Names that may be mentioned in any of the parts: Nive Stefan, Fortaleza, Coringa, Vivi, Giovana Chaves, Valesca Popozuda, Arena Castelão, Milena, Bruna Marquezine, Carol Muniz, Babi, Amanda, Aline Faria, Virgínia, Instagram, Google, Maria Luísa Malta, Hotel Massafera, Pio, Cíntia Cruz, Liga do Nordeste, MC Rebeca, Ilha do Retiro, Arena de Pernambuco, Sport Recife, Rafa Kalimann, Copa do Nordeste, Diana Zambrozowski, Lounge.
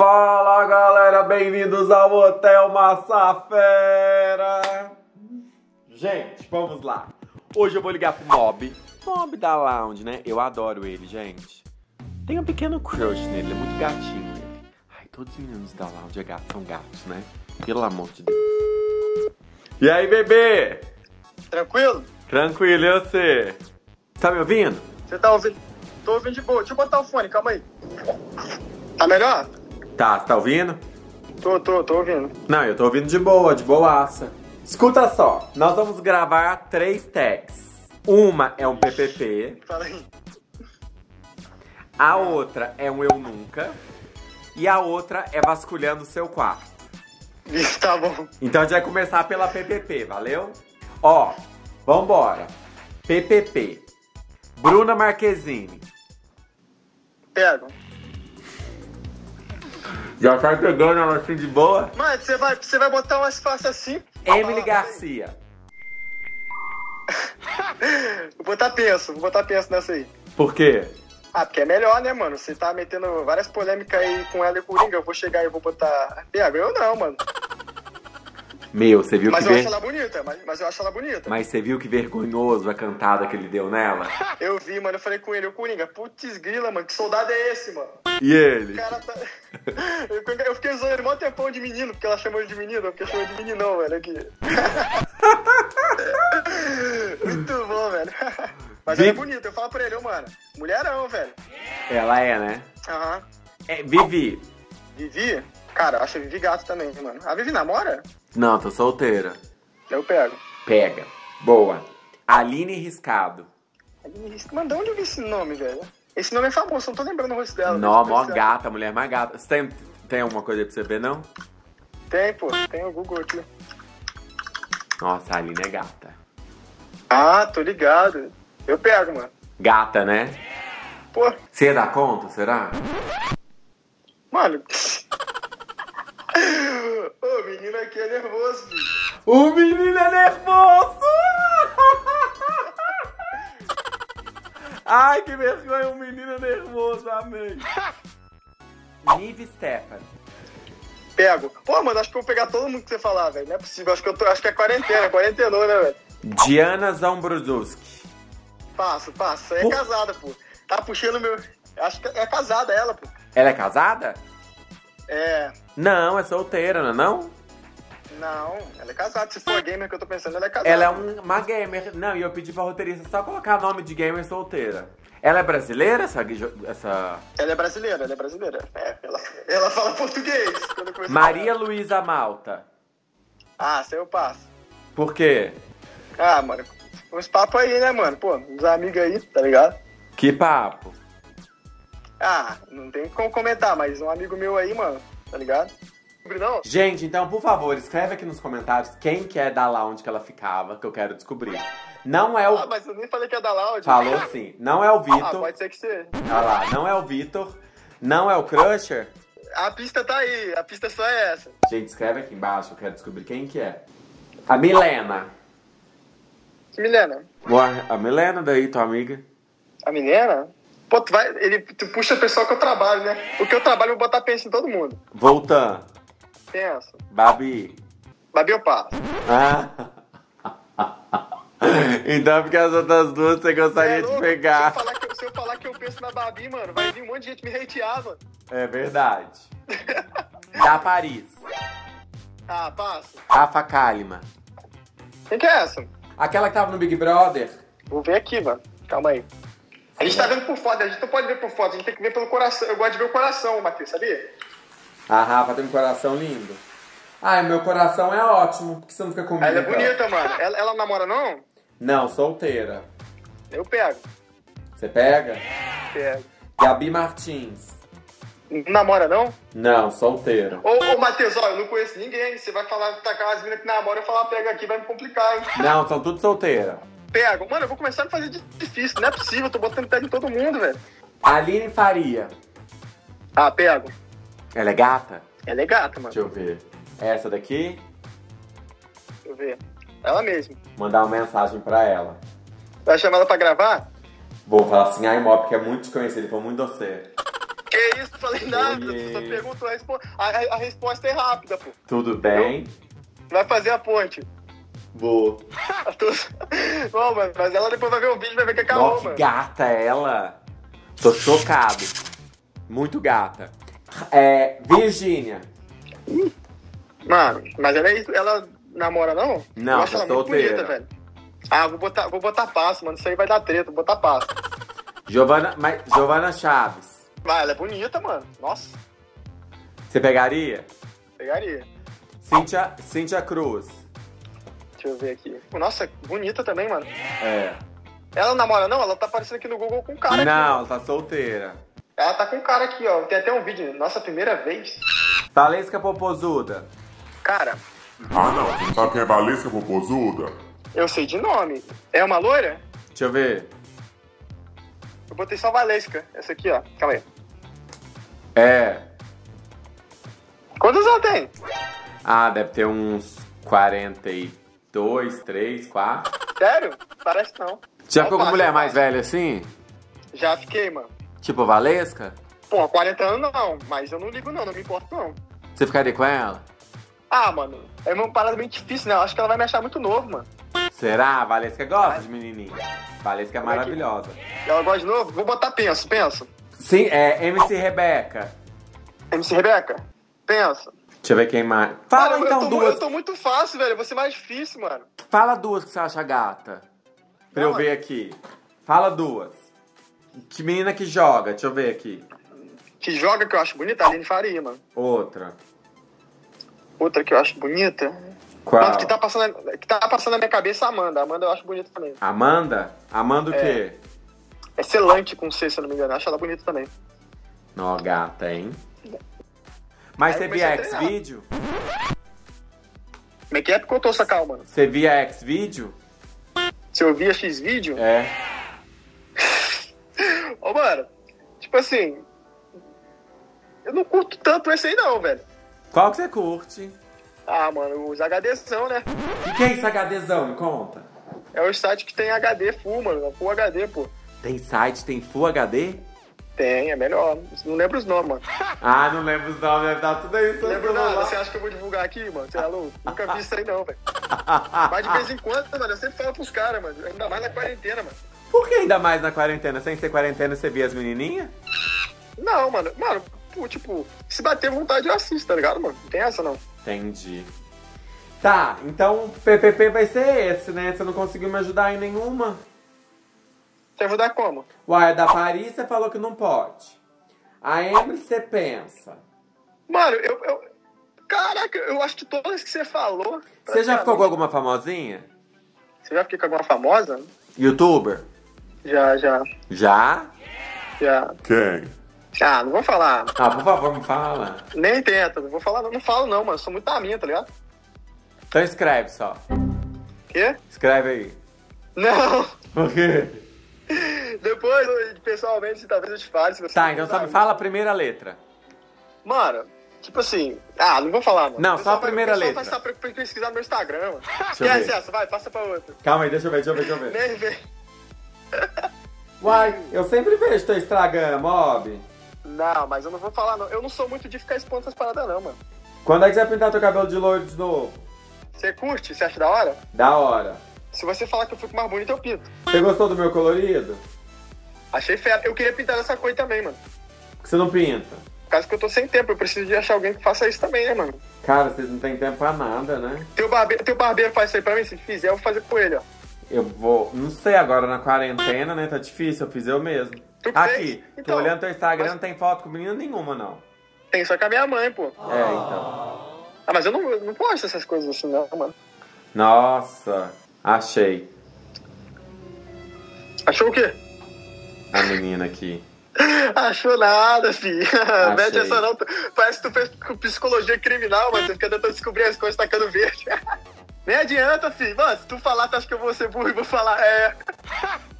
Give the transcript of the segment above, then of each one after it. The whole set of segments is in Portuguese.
Fala galera, bem-vindos ao Hotel Massafera. Gente, vamos lá. Hoje eu vou ligar pro Mob da Lounge, né? Eu adoro ele, gente. Tem um pequeno crush nele, é muito gatinho ele. Ai, todos os meninos da Lounge são gatos, né? Pelo amor de Deus. E aí, bebê? Tranquilo? Tranquilo, e você? Tá me ouvindo? Você tá ouvindo? Tô ouvindo de boa. Deixa eu botar o fone, calma aí. Tá melhor? Tá, você tá ouvindo? Tô ouvindo. Não, eu tô ouvindo de boa, de boaça. Escuta só, nós vamos gravar 3 tags. Uma é um PPP. Fala aí. A outra é um Eu Nunca. E a outra é vasculhando o seu quarto. Isso, tá bom. Então a gente vai começar pela PPP, valeu? Ó, vambora. PPP. Bruna Marquezine. Pega. Já tá pegando ela assim de boa? Mas você vai botar umas faces assim? Emily Garcia. Vou botar penso nessa aí. Por quê? Ah, porque é melhor, né, mano? Você tá metendo várias polêmicas aí com ela e o Coringa. Eu vou chegar e vou botar... Eu não, mano. Meu, você viu que... Mas eu acho ela bonita, mas eu acho ela bonita. Mas você viu que vergonhoso a cantada que ele deu nela? Eu vi, mano, eu falei com ele, o Coringa, putz grila, mano, que soldado é esse, mano? E ele? O cara tá... Eu fiquei zoando ele mó tempão de menino, porque ela chamou ele de menino, porque chamou de meninão, velho, aqui. Muito bom, velho. Mas ela é bonita, eu falo pra ele, mano, mulherão, velho. Ela é, né? Aham. Uhum. É, Vivi. Vivi? Cara, eu acho a Vivi gato também, mano. A Vivi namora? Não, tô solteira. Eu pego. Pega. Boa. Aline Riscado. Aline Riscado. Mano, de onde eu vi esse nome, velho? Esse nome é famoso, não tô lembrando o rosto dela. Não, mó gata, mulher mais gata. Você tem alguma coisa aí pra você ver, não? Tem, pô. Tem o Google aqui. Nossa, a Aline é gata. Ah, tô ligado. Eu pego, mano. Gata, né? Pô. Você ia dar conta, será? Mano... O menino aqui é nervoso, filho. O menino é nervoso! Ai, que vergonha, o menino é nervoso, amém. Nive Stefan. Pego. Pô, mano, acho que eu vou pegar todo mundo que você falar, velho. Não é possível, acho que é quarentenou, né, velho? Diana Zambrozowski. Passo. É casada, pô. Tá puxando meu... Acho que é casada ela, pô. Ela é casada? É. Não, é solteira, não é não? Não, ela é casada. Se for gamer que eu tô pensando, ela é casada. Ela é uma gamer. Não, e eu pedi pra roteirista só colocar nome de gamer solteira. Ela é brasileira, essa... Ela é brasileira. É, ela fala português. Maria Luísa Malta. Ah, seu passo. Por quê? Ah, mano, uns papos aí, né, mano? Pô, uns amigos aí, tá ligado? Que papo? Ah, não tem como comentar, mas um amigo meu aí, mano, tá ligado? Não. Gente, então, por favor, escreve aqui nos comentários quem que é da Lounge que ela ficava, que eu quero descobrir. Não é o... Ah, mas eu nem falei que é da Lounge. Falou sim. Não é o Vitor. Ah, pode ser que seja. Ah lá, não é o Vitor. Não é o Crusher. A pista tá aí, a pista só é essa. Gente, escreve aqui embaixo, eu quero descobrir quem que é. A Milena. Que Milena? A Milena daí, tua amiga. A Milena? Pô, tu puxa a pessoa que eu trabalho, né? O que eu trabalho, eu vou botar pensa em todo mundo. Voltando. Pensa. Babi. Babi eu passo. Ah. Então, porque as outras duas você gostaria de pegar. Se eu falar que eu penso na Babi, mano, vai vir um monte de gente me hatear, mano. É verdade. Da Paris. Ah, passo. Rafa Kalimann. Quem que é essa? Aquela que tava no Big Brother. Vou ver aqui, mano. Calma aí. A gente tá vendo por foto, a gente não pode ver por foto, a gente tem que ver pelo coração. Eu gosto de ver o coração, Matheus, sabia? A Rafa tem um coração lindo. Ai, meu coração é ótimo, por que você não fica comigo? Ela é bonita, mano. Ela namora, não? Não, solteira. Eu pego. Você pega? Pego. Gabi Martins. Não namora, não? Não, solteira. Ô, Matheus, ó, eu não conheço ninguém. Você vai falar, tacar umas meninas que namoram, eu falar, pega aqui, vai me complicar, hein? Não, são tudo solteira. Pego. Mano, eu vou começar a fazer difícil. Não é possível, eu tô botando pé em todo mundo, velho. Aline Faria. Ah, pego. Ela é gata? Ela é gata, mano. Deixa eu ver. Essa daqui? Deixa eu ver. Ela mesmo. Mandar uma mensagem pra ela. Vai chamar ela pra gravar? Vou falar assim, ai, Mó, porque é muito te conhecer, ele foi muito doce. Que Que isso? Falei nada, só pergunto, a resposta é rápida, pô. Tudo bem? Vai fazer a ponte. Boa. Bom, mas ela depois vai ver o vídeo e vai ver que é Carol, mano. Que gata ela. Tô chocado. Muito gata. É, Virgínia. Mano, mas ela namora, não? Não, eu tô bonita, velho. Ah, vou botar passo, mano. Isso aí vai dar treta, vou botar passo. Giovana Chaves. Ah, ela é bonita, mano. Nossa. Você pegaria? Pegaria. Cíntia Cruz. Deixa eu ver aqui. Nossa, bonita também, mano. É. Ela namora, não? Ela tá aparecendo aqui no Google com um cara. Não, ela tá solteira. Ela tá com um cara aqui, ó. Tem até um vídeo. Nossa, primeira vez. Valesca Popozuda. Cara. Ah, não. Você não sabe quem é Valesca Popozuda? Eu sei de nome. É uma loira? Deixa eu ver. Eu botei só Valesca. Essa aqui, ó. Calma aí. É. Quantos ela tem? Ah, deve ter uns 42, 3, 4. Sério? Parece não. Já ficou com mulher mais velha assim? Já fiquei, mano. Tipo Valesca? Pô, 40 anos não, mas eu não ligo não, não me importo não. Você ficaria com ela? Ah, mano, é uma parada bem difícil, né? Eu acho que ela vai me achar muito novo, mano. Será? A Valesca gosta de menininha. Valesca é maravilhosa. Ela gosta de novo? Vou botar penso. Sim, é MC Rebeca. MC Rebeca? Penso. Deixa eu ver quem mais. Fala mano, então duas. Eu tô muito fácil, velho. Vou ser mais difícil, mano. Fala duas que você acha gata. Pra não, eu ver aqui. Fala duas. Que menina que joga? Deixa eu ver aqui. Que joga que eu acho bonita? A Aline Faria, mano. Outra que eu acho bonita? Qual? Mano, que tá passando na minha cabeça a Amanda. Amanda eu acho bonita também. Amanda? Amanda o quê? É Celante com C, se eu não me engano. Eu acho ela bonita também. Ó, gata, hein? Mas você via X-Video? Como é que é? Porque eu tô sacal, mano. Você via X-Video? Se eu via X-Video? É. Ô, mano, tipo assim, eu não curto tanto esse aí não, velho. Qual que você curte? Ah, mano, os HDzão, né? O que é esse HDzão? Me conta. É o site que tem HD full, mano. Full HD, pô. Tem site, tem full HD? Tem, é melhor. Não lembro os nomes, mano. Ah, não lembro os nomes, deve dar tudo isso. Não lembro nada. Você acha que eu vou divulgar aqui, mano? Você é louco? Nunca vi isso aí não, velho. Mas de vez em quando, mano, eu sempre falo pros caras, mano. Ainda mais na quarentena, mano. Por que ainda mais na quarentena? Sem ser quarentena, você via as menininhas? Não, mano. Mano, tipo, se bater vontade, eu assisto, tá ligado, mano? Não tem essa, não. Entendi. Tá, então o PPP vai ser esse, né? Você não conseguiu me ajudar em nenhuma? Te ajudar como? Uai, da Paris você falou que não pode. A Emily você pensa. Mano, Caraca, eu acho que todas que você falou... Você já ficou com alguma famosinha? Você já ficou com alguma famosa? Youtuber? Já. Já? Já. Quem? Ah, não vou falar. Ah, por favor, me fala. Nem tenta, não vou falar, não falo não, mano. Sou muito da minha, tá ligado? Então escreve só. Quê? Escreve aí. Não. Por quê? Depois, pessoalmente, talvez eu te fale. Se você tá, então só me fala a primeira letra. Mano, tipo assim... Ah, não vou falar, mano. Não, só a primeira letra. Só vai pesquisar no meu Instagram, mano. Quer acesso? Vai, passa pra outra. Calma aí, deixa eu ver. Nem vê. Uai, eu sempre vejo teu Instagram, mob. Não, mas eu não vou falar, não. Eu não sou muito de ficar expondo essas paradas, não, mano. Quando é que você vai pintar teu cabelo de loiro de novo? Você curte? Você acha da hora? Da hora. Se você falar que eu fico mais bonito, eu pinto. Você gostou do meu colorido? Achei fera. Eu queria pintar dessa cor também, mano. Por que você não pinta? Por causa que eu tô sem tempo. Eu preciso de achar alguém que faça isso também, né, mano? Cara, vocês não tem tempo pra nada, né? Teu barbeiro faz isso aí pra mim? Se fizer, eu vou fazer com ele, ó. Eu vou... Não sei, agora na quarentena, né? Tá difícil, eu fiz eu mesmo. Tu aqui, então, tô olhando teu Instagram, mas... não tem foto com menina nenhuma, não. Tem só com a minha mãe, pô. É, então. Ah, mas eu não posto essas coisas assim, não, mano. Nossa... Achei. Achou o quê? A menina aqui. Achou nada, filho. Mete essa não. Parece que tu fez psicologia criminal, mas você fica tentando descobrir as coisas tacando verde. Nem adianta, filho. Mano, se tu falar, tu acha que eu vou ser burro e vou falar é.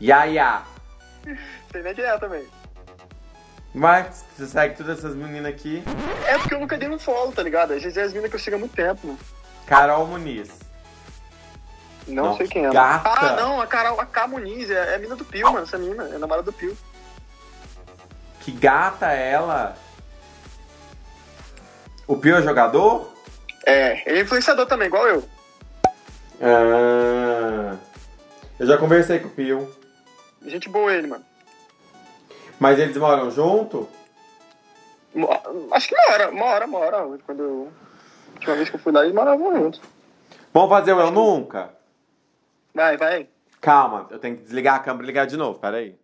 Yaya. Sei nem quem é também. Mas você segue todas essas meninas aqui. É porque eu nunca dei um follow, tá ligado? Às vezes é as meninas que eu sigo há muito tempo. Carol Muniz. Não sei quem é. Gata. Ah, não, a Carol Muniz, é a mina do Pio, mano. Essa mina, é namorada do Pio. Que gata ela. O Pio é jogador? É, ele é influenciador também, igual eu. Ah, eu já conversei com o Pio. Gente boa ele, mano. Mas eles moram junto? Acho que mora. Quando eu... A última vez que eu fui lá, eles moravam juntos. Vamos fazer o Eu Nunca? Vai. Calma, eu tenho que desligar a câmera e ligar de novo, peraí.